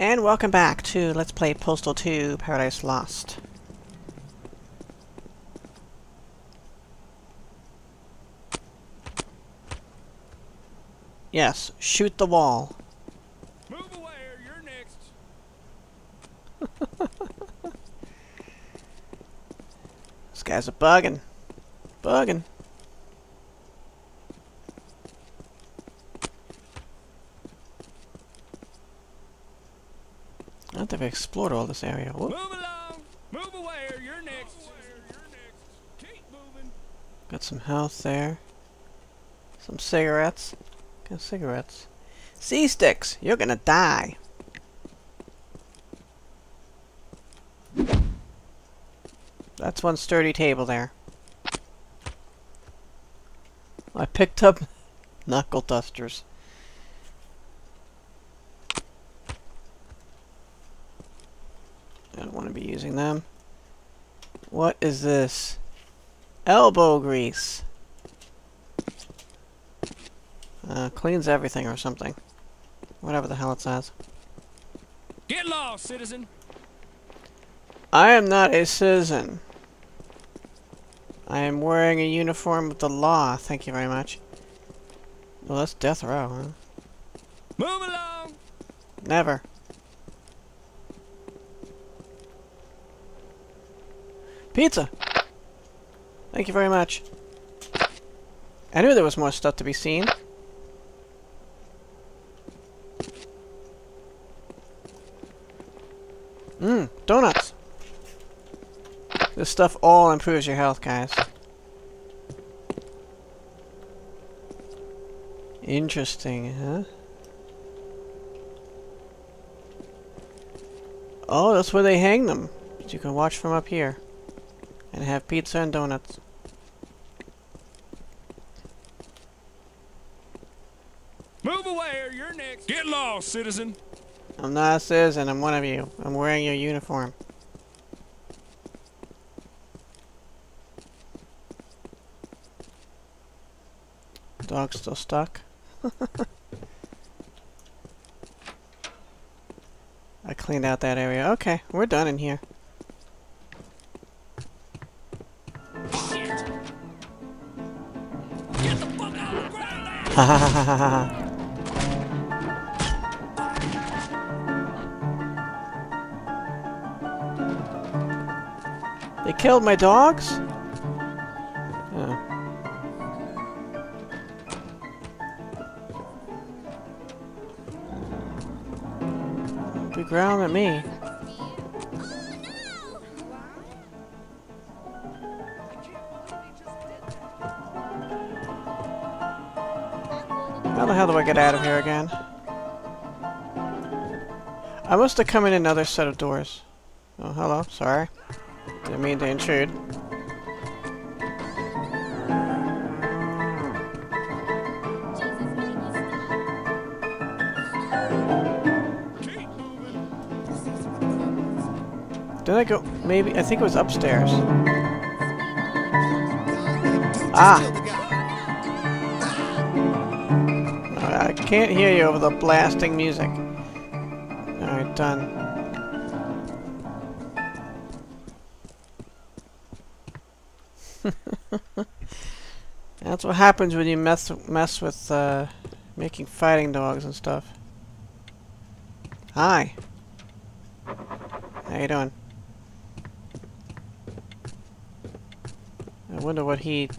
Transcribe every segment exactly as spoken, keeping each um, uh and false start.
And welcome back to Let's Play Postal two Paradise Lost. Yes, shoot the wall. Move away or you're next. These guys are bugging. Bugging. I don't think I've explored all this area. Whoop. Move along! Move away or you're next! Keep moving! Got some health there. Some cigarettes. Got cigarettes. Sea sticks! You're gonna die! That's one sturdy table there. I picked up knuckle dusters. I don't want to be using them. What is this? Elbow grease. Uh, cleans everything or something. Whatever the hell it says. Get lost, citizen. I am not a citizen. I am wearing a uniform with the law. Thank you very much. Well, that's death row, huh? Move along. Never. Pizza! Thank you very much. I knew there was more stuff to be seen. Mmm, donuts! This stuff all improves your health, guys. Interesting, huh? Oh, that's where they hang them. But you can watch from up here. And have pizza and donuts. Move away or you're next. Get lost, citizen. I'm not a citizen. I'm one of you. I'm wearing your uniform. Dog's still stuck. I cleaned out that area. Okay, we're done in here. Ha ha ha ha ha. They killed my dogs? Oh. They growled at me. How the hell do I get out of here again? I must have come in another set of doors. Oh, hello. Sorry. Didn't mean to intrude. Did I go? Maybe. I think it was upstairs. Ah! I can't hear you over the blasting music. Alright, done. That's what happens when you mess mess with uh, making fighting dogs and stuff. Hi. How you doing? I wonder what he...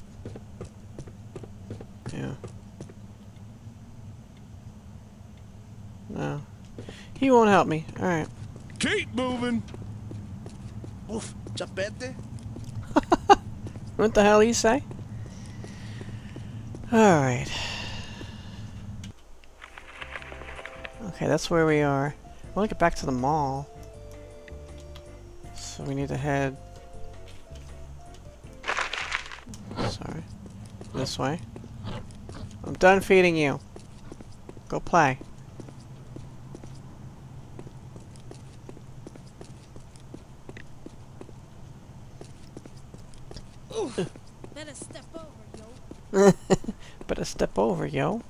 Yeah. No. He won't help me. Alright. Keep moving! Oof, chapete. What the hell he say? Alright. Okay, that's where we are. I want to get back to the mall. So we need to head... Sorry. This way. I'm done feeding you. Go play. Better step over, yo. Better step over, yo.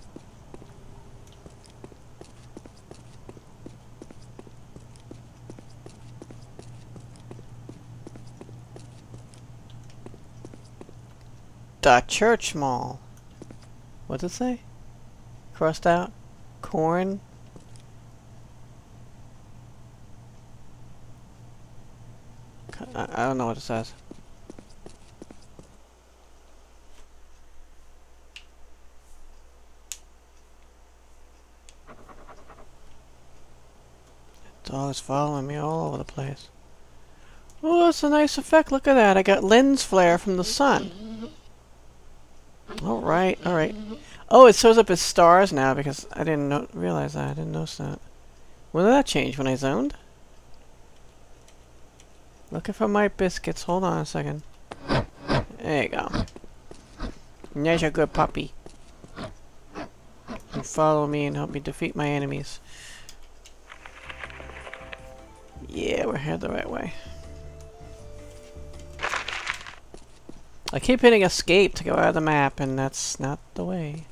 the church mall. What's it say? Crossed out? Corn? I, I don't know what it says. It's always following me all over the place. Oh, that's a nice effect. Look at that. I got lens flare from the sun. Alright, alright. Oh, it shows up as stars now because I didn't no realize that. I didn't notice that. When did that change? When I zoned? Looking for my biscuits. Hold on a second. There you go. There's a good puppy. You follow me and help me defeat my enemies. Yeah, we're headed the right way. I keep hitting escape to go out of the map, and that's not the way.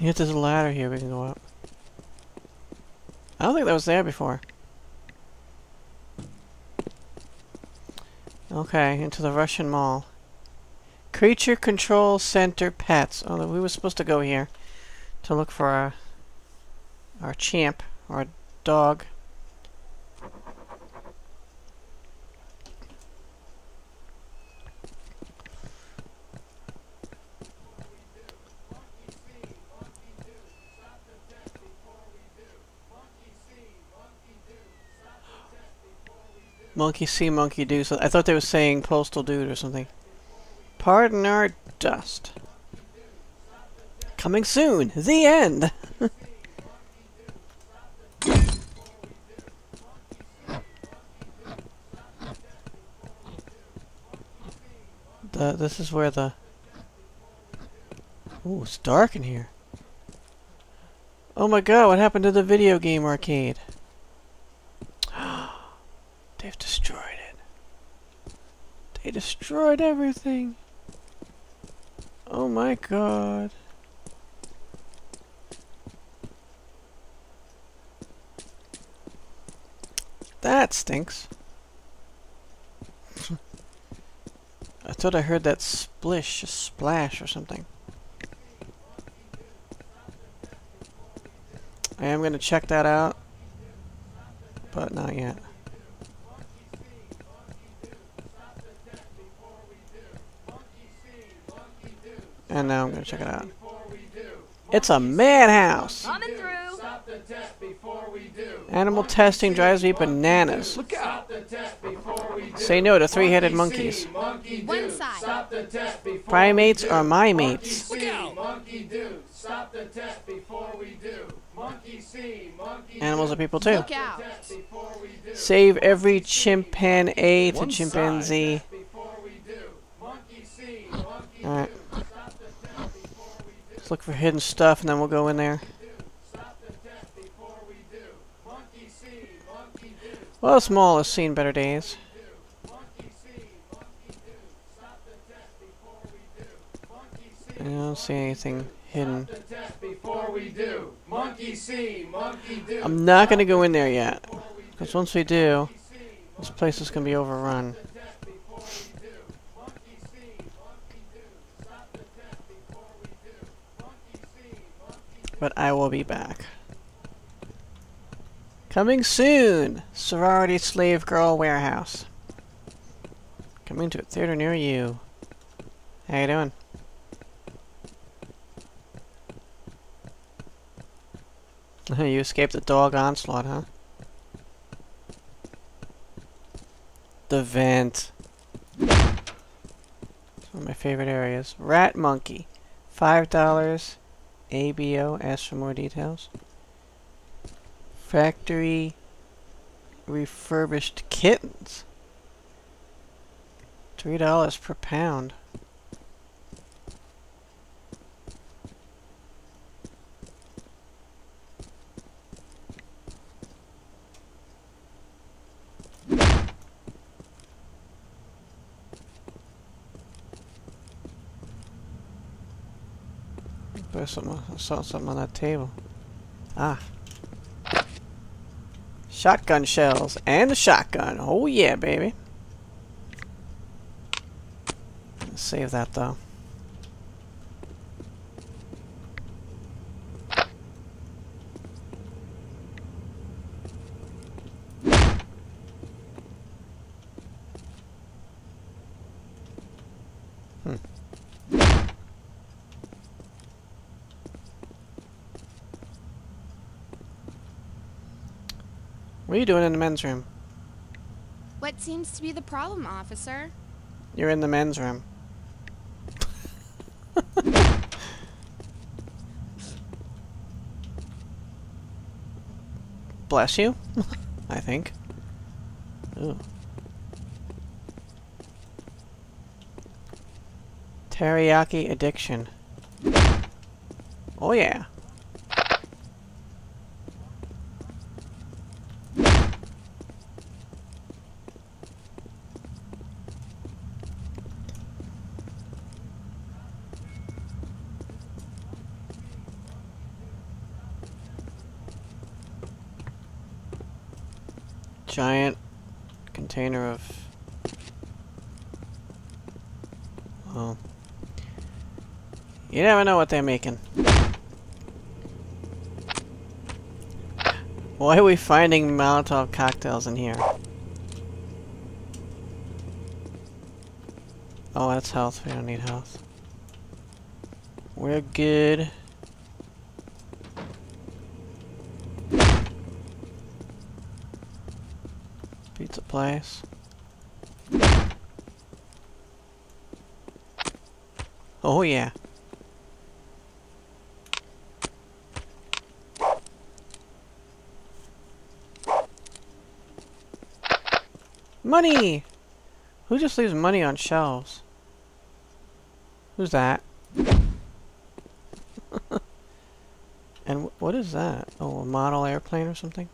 I guess there's a ladder here we can go up. I don't think that was there before. Okay, into the Russian Mall. Creature Control Center Pets. Oh, we were supposed to go here to look for our, our champ, our dog. Monkey see, monkey do. So I thought they were saying postal dude or something. Pardon our dust. Coming soon. The end. the this is where the. Ooh, it's dark in here. Oh my god! What happened to the video game arcade? They've destroyed it. They destroyed everything. Oh my god. That stinks. I thought I heard that splish, splash or something. I am going to check that out, but not yet. And now I'm going to check it out. It's a madhouse! Coming through. Animal testing drives me bananas. Look out. Say no to three-headed monkeys. One side. Primates are my mates. Look out. Animals are people too. Look out. Save every chimpanzee to chimpanzee. Alright. Let's look for hidden stuff and then we'll go in there. Well, this mall has seen better days. I don't see anything hidden. I'm not going to go in there yet. Because once we do, this place is going to be overrun. But I will be back. Coming soon! Sorority Slave Girl Warehouse. Coming to a theater near you. How you doing? You escaped the dog onslaught, huh? The vent. It's one of my favorite areas. Rat monkey. Five dollars. A B O, ask for more details. Factory refurbished kittens. Three dollars per pound. Something, I saw something on that table. Ah. Shotgun shells and a shotgun. Oh yeah, baby. save that though. What are you doing in the men's room? What seems to be the problem, officer? You're in the men's room. Bless you, I think. Ooh. Teriyaki addiction. Oh yeah. Giant container of... well... you never know what they're making. Why are we finding Molotov cocktails in here? Oh, that's health. We don't need health. We're good. Pizza place. Oh yeah. Money! Who just leaves money on shelves? Who's that? And wh what is that? Oh, a model airplane or something?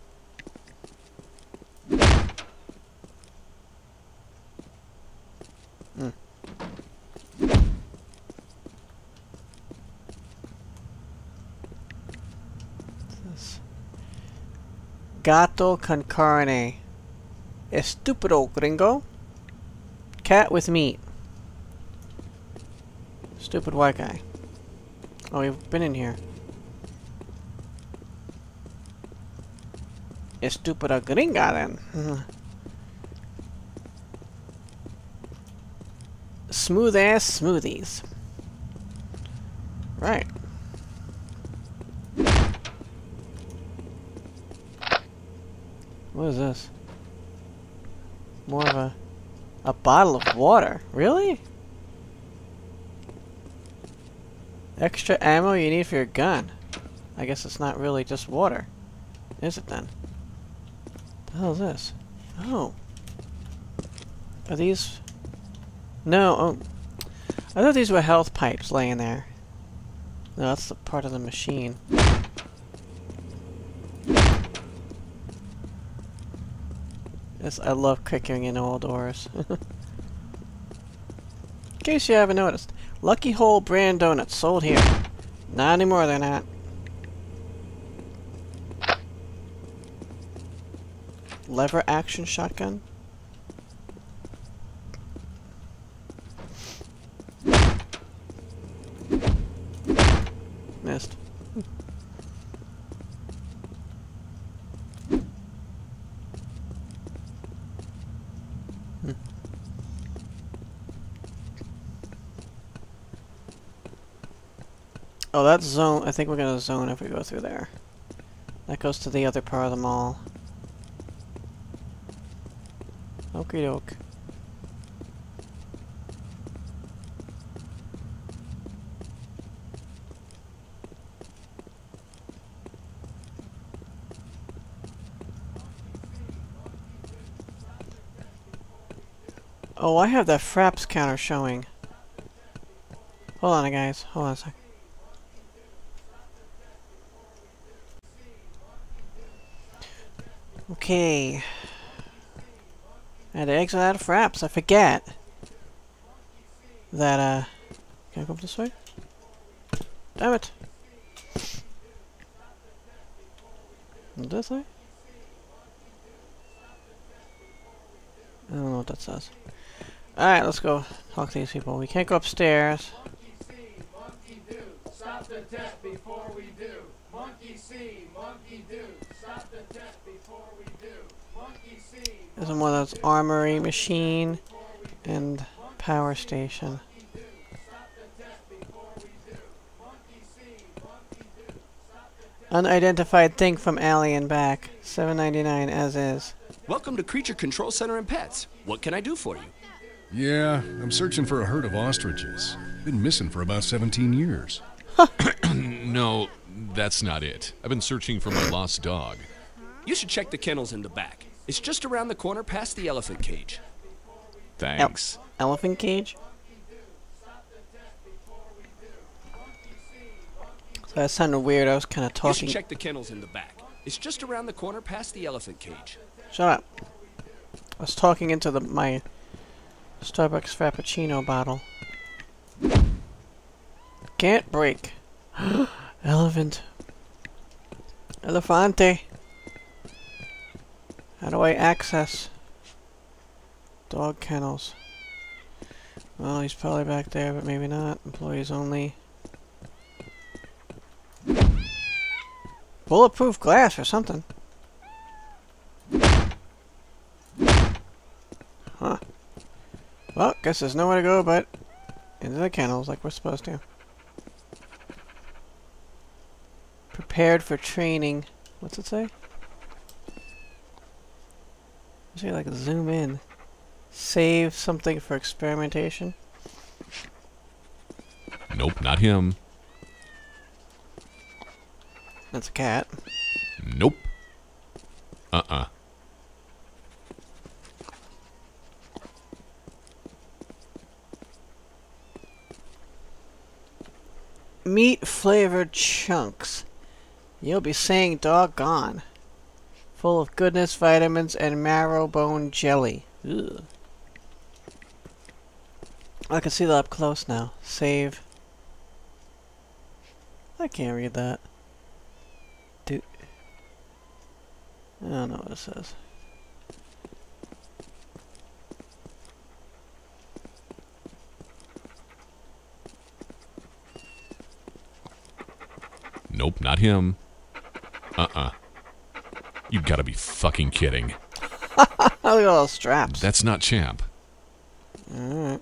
Gato con carne. Estúpido gringo. Cat with meat. Stupid white guy. Oh, we've been in here. Estúpida gringa then. Smooth ass smoothies. Right. What is this? More of a... a bottle of water? Really? Extra ammo you need for your gun. I guess it's not really just water. Is it then? What the hell is this? Oh. Are these... no, oh. I thought these were health pipes laying there. No, that's the part of the machine. I love kicking in old doors. In case you haven't noticed, Lucky Hole brand donuts sold here. Not anymore, they're not. Lever action shotgun? Missed. Oh, that's zone. I think we're gonna zone if we go through there. That goes to the other part of the mall. Okie doke. Oh, I have that Fraps counter showing. Hold on, guys. Hold on a sec. Okay. I had to exit out of Fraps. I forget that, uh... can I go up this way? Damn it! This way? I don't know what that says. Alright, let's go talk to these people. We can't go upstairs. Monkey see, monkey do. Stop the test before we do. Monkey see, monkey do. Stop the test before we do. Monkey see. There's one of those armory machine and power station. Unidentified thing from alley and back. seven ninety-nine as is. Welcome to Creature Control Center and Pets. What can I do for you? Yeah, I'm searching for a herd of ostriches. Been missing for about seventeen years. No, that's not it. I've been searching for my lost dog. You should check the kennels in the back. It's just around the corner past the elephant cage. Thanks. El- elephant cage? So that sounded weird. I was kind of talking. You should check the kennels in the back. It's just around the corner past the elephant cage. Shut up. I was talking into the my Starbucks Frappuccino bottle. Can't break. Elephant. Elefante. How do I access dog kennels? Well, he's probably back there, but maybe not. Employees only. Bulletproof glass or something. Huh. Well, guess there's nowhere to go but into the kennels like we're supposed to. Prepared for training. What's it say? Let's see, like zoom in. Save something for experimentation. Nope, not him. That's a cat. Nope. Uh-uh. Meat-flavored chunks. You'll be saying doggone. Full of goodness, vitamins, and marrow bone jelly. Ugh. I can see that up close now. Save. I can't read that. I don't know what it says. Nope, not him. Uh-uh. You gotta be fucking kidding. Look at all those straps. That's not Champ. Alright.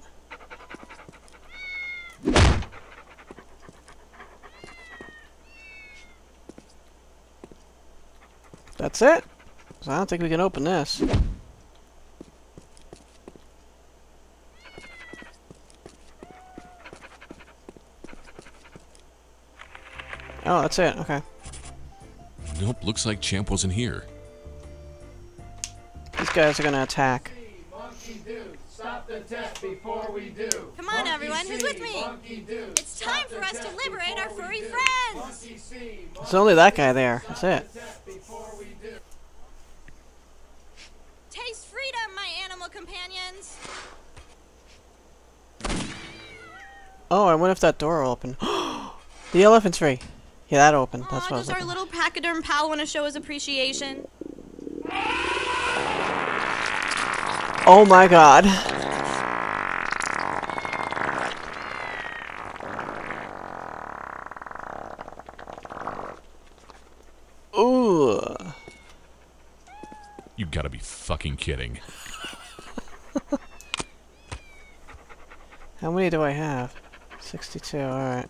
That's it? So I don't think we can open this. Oh, that's it. Okay. Nope, looks like Champ wasn't here. These guys are gonna attack. Monkey do. Stop the test before we do. Come on, everyone, who's with me? It's time for us to liberate our furry friends. It's only that guy there. That's it. Taste freedom, my animal companions. Oh, I wonder if that door will open. The elephant's free. Yeah, that opened. Aww, that's what I was does our looking. Little pachyderm pal want to show his appreciation? Oh my god. Ooh. You gotta be fucking kidding. How many do I have? sixty-two, alright.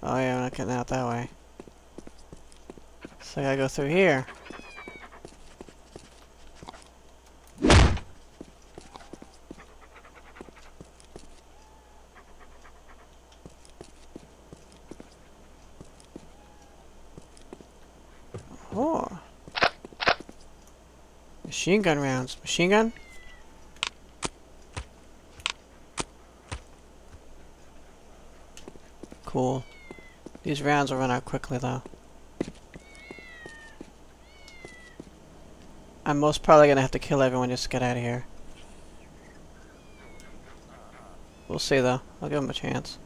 Oh yeah, I'm not getting out that way. So I gotta go through here. Oh. Machine gun rounds. Machine gun? Cool. These rounds will run out quickly though. I'm most probably gonna have to kill everyone just to get out of here. We'll see though. I'll give them a chance.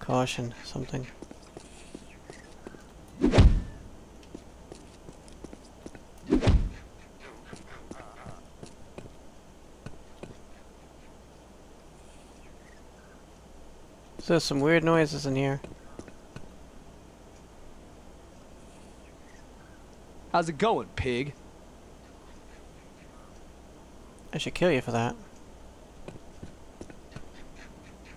Caution, something. So there's some weird noises in here. How's it going, pig? I should kill you for that.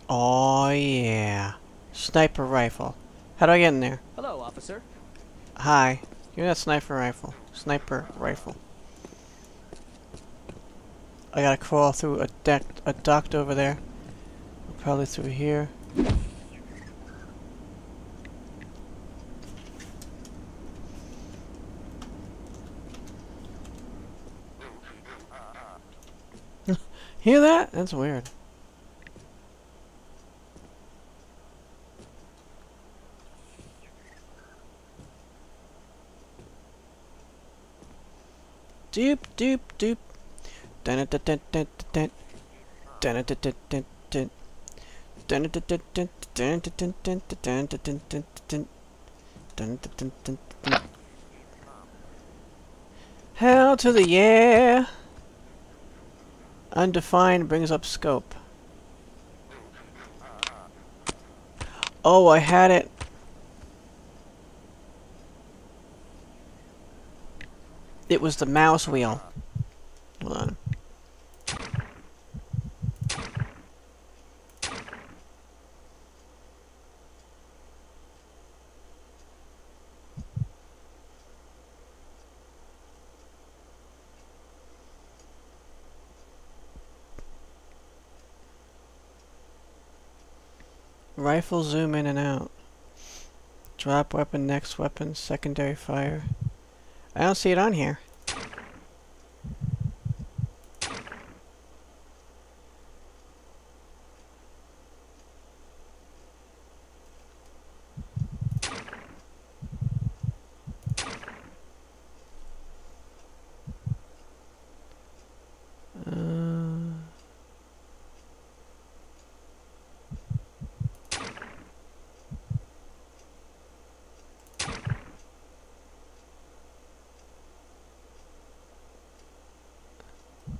Oh yeah. Sniper rifle. How do I get in there? Hello, officer. Hi. Give me that sniper rifle. Sniper rifle. I gotta crawl through a duct, a duct over there. Probably through here. Hear that? That's weird. Doop doop doop. Dun dun dun dun dun dun dun dun dun dun dun dun dun dun dun dun dun dun. Hell to the yeah. Undefined brings up scope. Oh, I had it. It was the mouse wheel. Hold on. Rifle, zoom in and out. Drop weapon, next weapon, secondary fire. I don't see it on here.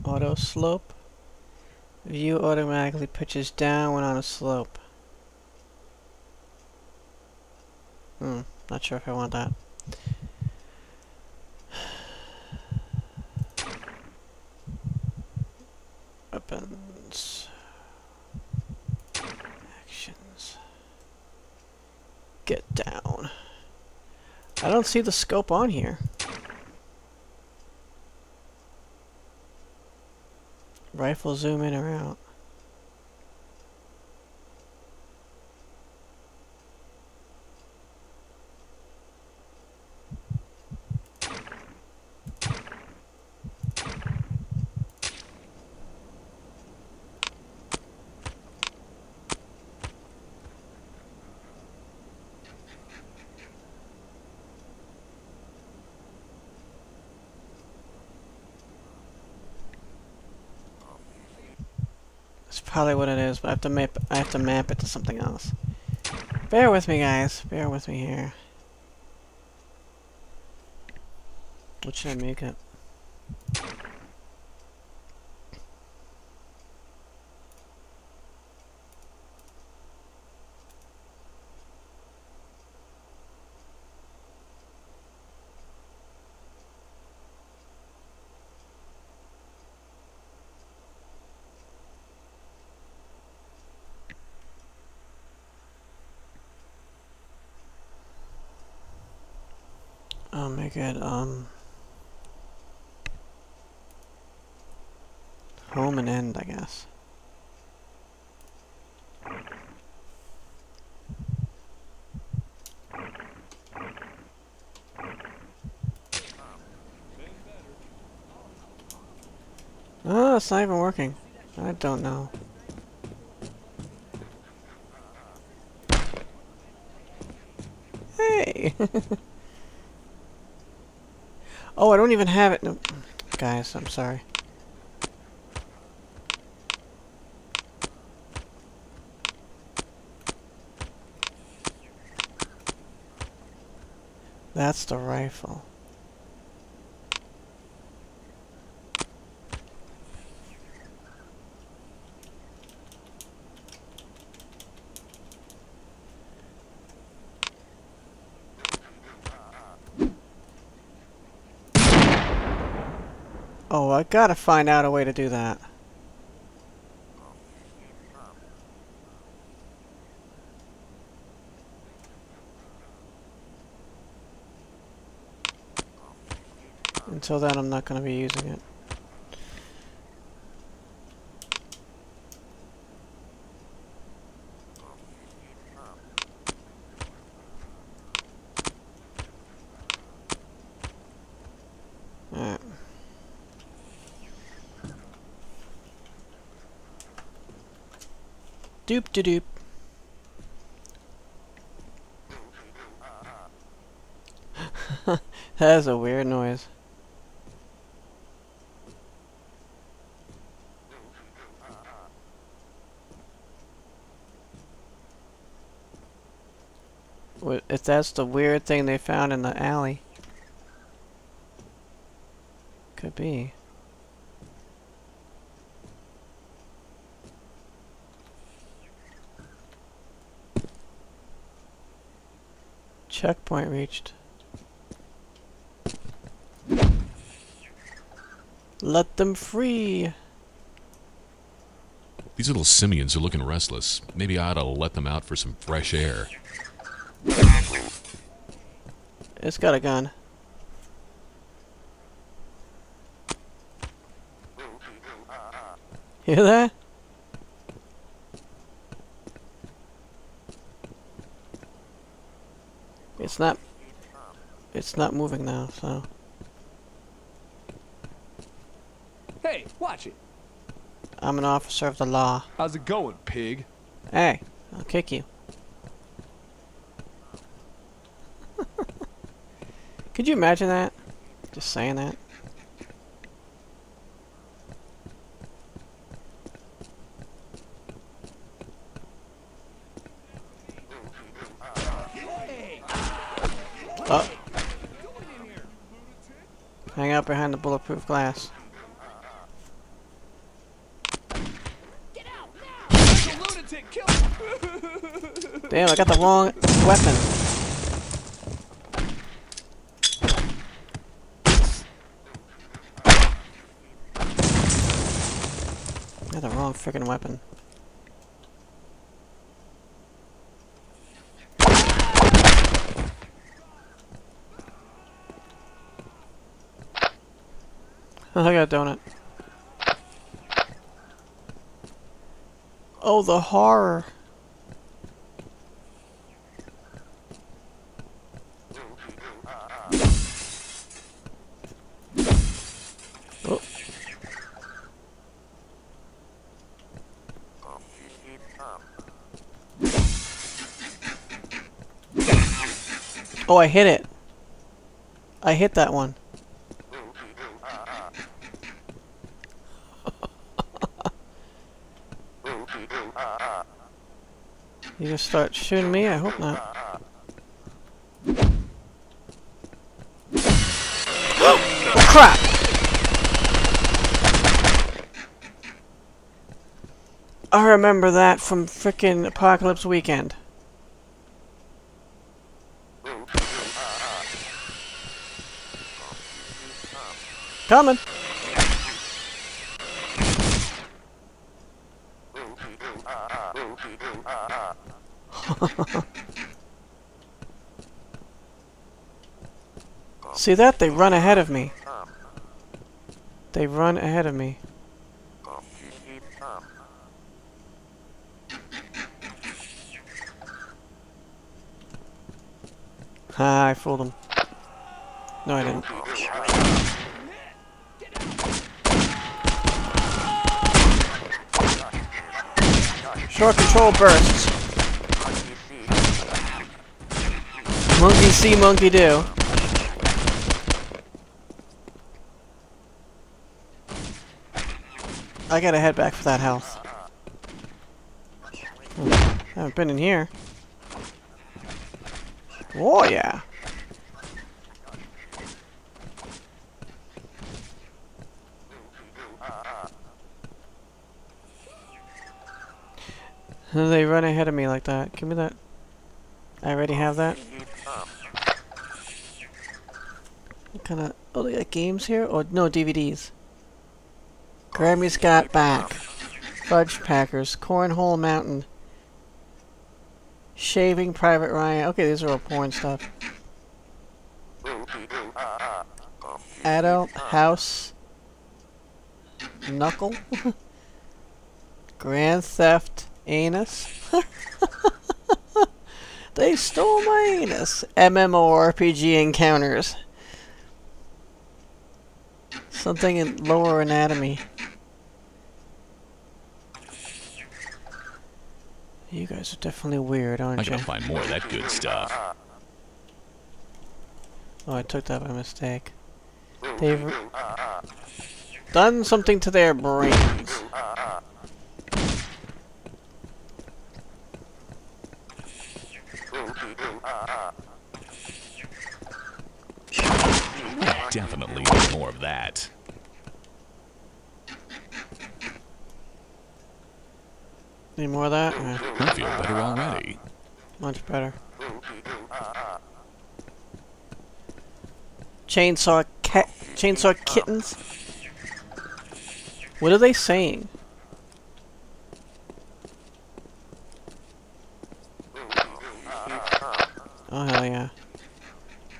Auto slope. View automatically pitches down when on a slope. Hmm, not sure if I want that. Weapons. Actions. Get down. I don't see the scope on here. Rifle, zoom in or out. Probably what it is, but I have to map. I have to map it to something else. Bear with me, guys. Bear with me here. What should I make it? I'll make it, um... home and end, I guess. Oh, it's not even working. I don't know. Hey! Oh, I don't even have it. No. Guys, I'm sorry. That's the rifle. Oh, I gotta find out a way to do that. Until then, I'm not going to be using it. Doop de doop. That is a weird noise. What if that's the weird thing they found in the alley? Could be. Checkpoint reached. Let them free! These little simians are looking restless. Maybe I ought to let them out for some fresh air. It's got a gun. Hear that? It's not, it's not moving now, so... Hey, watch it! I'm an officer of the law. How's it going, pig? Hey, I'll kick you. Could you imagine that? Just saying that. Oh. Hang out behind the bulletproof glass. Get out now! It's a lunatic. Kill him. Damn, I got the wrong weapon. I got the wrong freaking weapon. I got a donut. Oh, the horror. Oh. Oh, I hit it. I hit that one. You gonna start shooting me? I hope not. Oh crap! I remember that from frickin' Apocalypse Weekend. Coming! See that? They run ahead of me. They run ahead of me. Ah, I fooled them. No, I didn't. Short control bursts. Monkey see, monkey do. I gotta head back for that health. Hmm. I haven't been in here. Oh yeah. They run ahead of me like that. Give me that. I already have that. What kind of... Oh, they got games here? Or no, D V Ds. Grammy's got back. Fudge Packers. Cornhole Mountain. Shaving Private Ryan. Okay, these are all porn stuff. Adult House. Knuckle. Grand Theft Anus. They stole my anus. MMORPG Encounters. Something in Lower Anatomy. You guys are definitely weird, aren't you? I gotta find more of that good stuff. Oh, I took that by mistake. They've done something to their brains. Definitely more of that. Need more of that? Yeah. I feel better already. Much better. Chainsaw cat, chainsaw kittens. What are they saying? Oh hell yeah!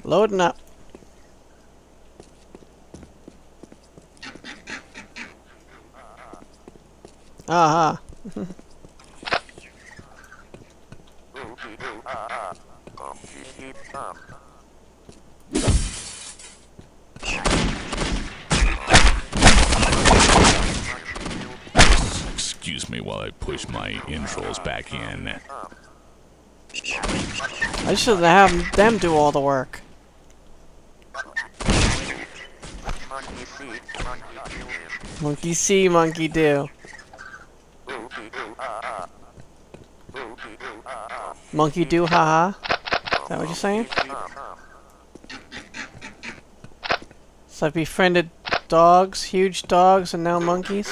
Loading up. Aha. Uh-huh. Excuse me while I push my intrals back in. I should have them do all the work. Monkey see, monkey do. Monkey do, haha. Is that what you're saying? So I've befriended dogs, huge dogs, and now monkeys.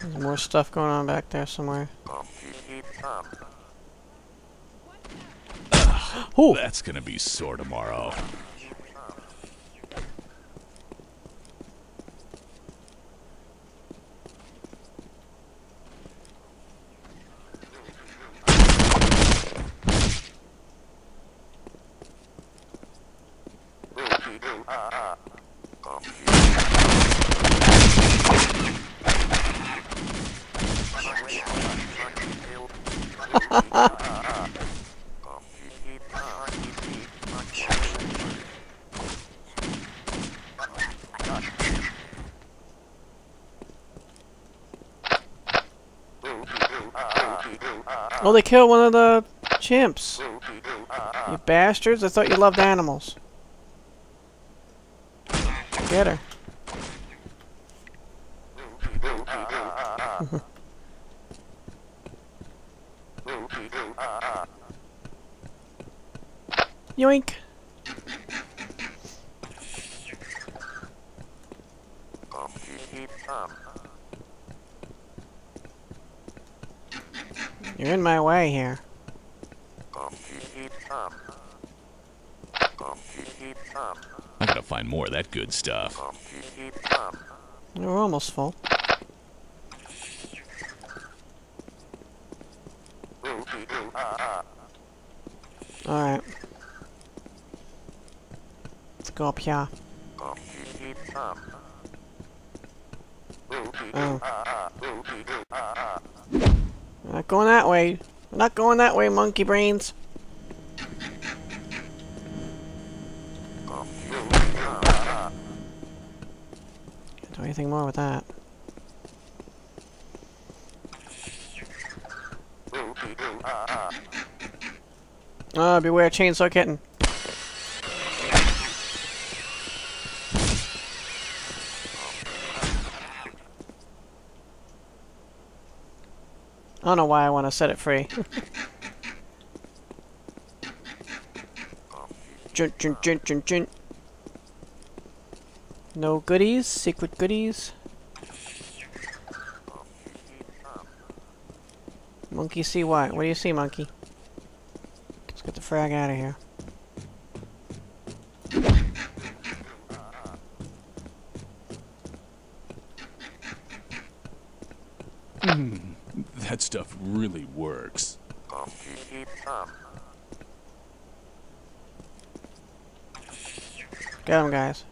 There's more stuff going on back there somewhere. Oh, that's gonna be sore tomorrow. Oh, they killed one of the chimps. You bastards, I thought you loved animals. Get her. Yoink. You're in my way here. I gotta find more of that good stuff. We're almost full. Alright. Let's go up here. Oh. We're not going that way. We're not going that way, monkey brains. Can't do anything more with that. Oh, beware chainsaw kitten. I don't know why I want to set it free. Jun, jun, jun, jun, jun. No goodies, secret goodies. Monkey see why? What do you see, monkey? Let's get the frag out of here. Mm, that stuff really works. Got him, guys.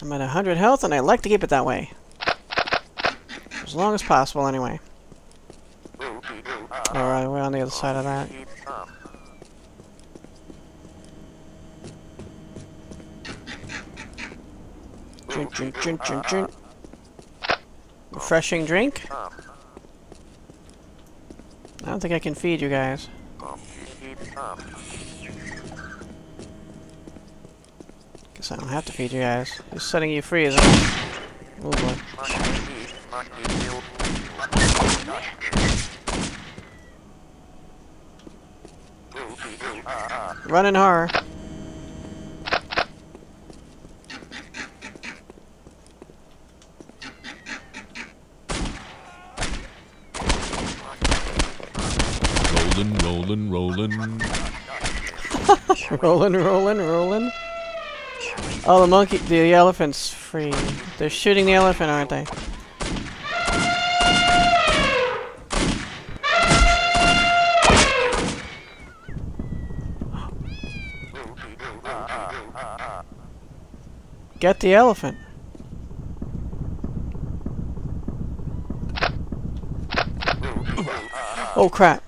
I'm at one hundred health, and I like to keep it that way. As long as possible, anyway. Alright, we're on the other side of that. Drink, drink, drink, drink, drink. Refreshing drink. I don't think I can feed you guys. Guess I don't have to feed you guys. Just setting you free, isn't it? Oh boy. Run in horror. Rollin', rollin'. Rollin', rollin', rollin'. Oh, the monkey, the elephant's free. They're shooting the elephant, aren't they? Get the elephant. Oh, crap.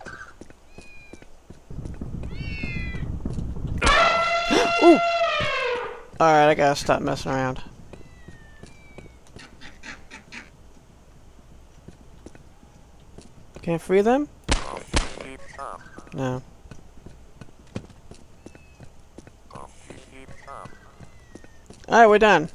Alright, I gotta stop messing around. Can't free them? No. Alright, we're done.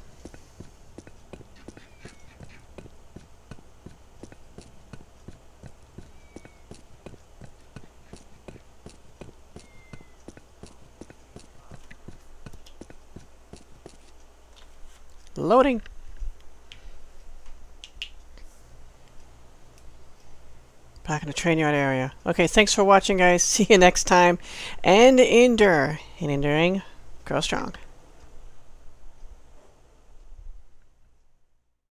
Loading. Back in the train yard area. Okay, thanks for watching, guys. See you next time. And endure. And enduring, grow strong.